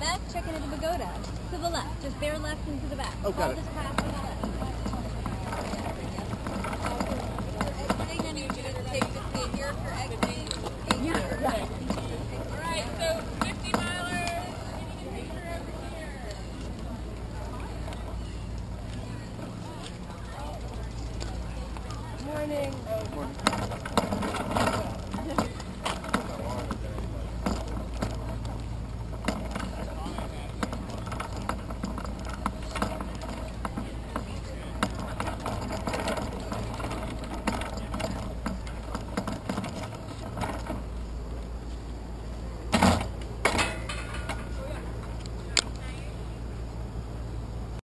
Back, check into the pagoda. To the left, just bare left into the back. Oh, got it.